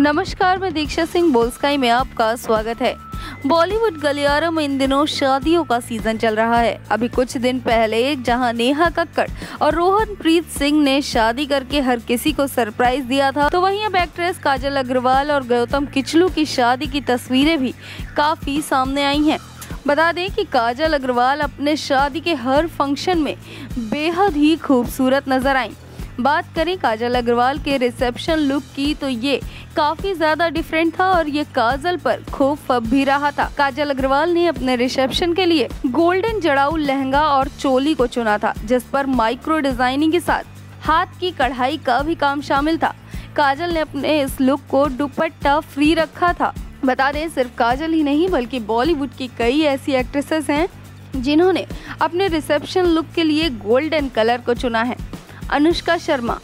नमस्कार, मैं दीक्षा सिंह बोलस्काई में आपका स्वागत है। बॉलीवुड गलियारों में इन दिनों शादियों का सीजन चल रहा है। अभी कुछ दिन पहले जहां नेहा कक्कड़ और रोहनप्रीत सिंह ने शादी करके हर किसी को सरप्राइज दिया था, तो वहीं अब एक्ट्रेस काजल अग्रवाल और गौतम किचलू की शादी की तस्वीरें भी काफी सामने आई हैं। बता दें कि काजल अग्रवाल अपने शादी के हर फंक्शन में बेहद ही खूबसूरत नजर आई। बात करें काजल अग्रवाल के रिसेप्शन लुक की, तो ये काफ़ी ज़्यादा डिफरेंट था और ये काजल पर खूब फब भी रहा था। काजल अग्रवाल ने अपने रिसेप्शन के लिए गोल्डन जड़ाऊ लहंगा और चोली को चुना था, जिस पर माइक्रो डिजाइनिंग के साथ हाथ की कढ़ाई का भी काम शामिल था। काजल ने अपने इस लुक को दुपट्टा फ्री रखा था। बता दें, सिर्फ काजल ही नहीं बल्कि बॉलीवुड की कई ऐसी एक्ट्रेसेस हैं जिन्होंने अपने रिसेप्शन लुक के लिए गोल्डन कलर को चुना है। अनुष्का शर्मा,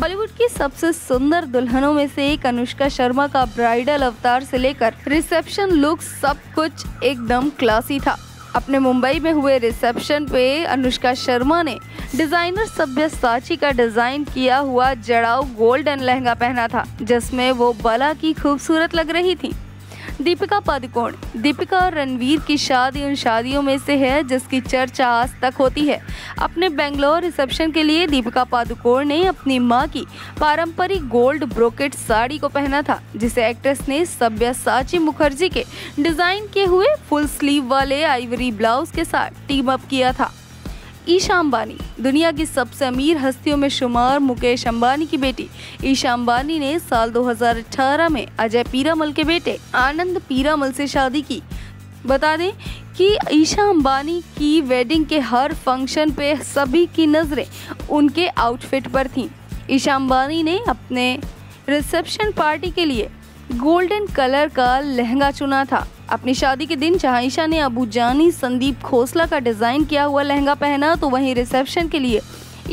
बॉलीवुड की सबसे सुंदर दुल्हनों में से एक अनुष्का शर्मा का ब्राइडल अवतार से लेकर रिसेप्शन लुक सब कुछ एकदम क्लासी था। अपने मुंबई में हुए रिसेप्शन पे अनुष्का शर्मा ने डिजाइनर सब्यसाची का डिजाइन किया हुआ जड़ाऊ गोल्डन लहंगा पहना था, जिसमें वो बला की खूबसूरत लग रही थी। दीपिका पादुकोण, दीपिका और रणवीर की शादी उन शादियों में से है जिसकी चर्चा आज तक होती है। अपने बेंगलोर रिसेप्शन के लिए दीपिका पादुकोण ने अपनी मां की पारंपरिक गोल्ड ब्रोकेट साड़ी को पहना था, जिसे एक्ट्रेस ने सब्यसाची मुखर्जी के डिजाइन किए हुए फुल स्लीव वाले आइवरी ब्लाउज के साथ टीम अप किया था। ईशा अम्बानी, दुनिया की सबसे अमीर हस्तियों में शुमार मुकेश अम्बानी की बेटी ईशा अम्बानी ने साल 2018 में अजय पीरामल के बेटे आनंद पीरामल से शादी की। बता दें कि ईशा अम्बानी की वेडिंग के हर फंक्शन पे सभी की नज़रें उनके आउटफिट पर थीं। ईशा अम्बानी ने अपने रिसेप्शन पार्टी के लिए गोल्डन कलर का लहंगा चुना था। अपनी शादी के दिन जहां ईशा ने अबू जानी संदीप खोसला का डिज़ाइन किया हुआ लहंगा पहना, तो वहीं रिसेप्शन के लिए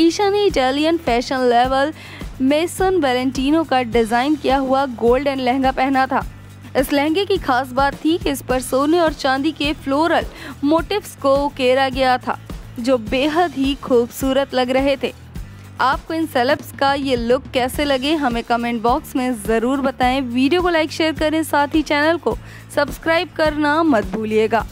ईशा ने इटालियन फैशन लेवल मेसन वैलेंटिनो का डिज़ाइन किया हुआ गोल्डन लहंगा पहना था। इस लहंगे की खास बात थी कि इस पर सोने और चांदी के फ्लोरल मोटिव्स को उकेरा गया था, जो बेहद ही खूबसूरत लग रहे थे। आपको इन सेलेब्स का ये लुक कैसे लगे, हमें कमेंट बॉक्स में ज़रूर बताएं। वीडियो को लाइक शेयर करें, साथ ही चैनल को सब्सक्राइब करना मत भूलिएगा।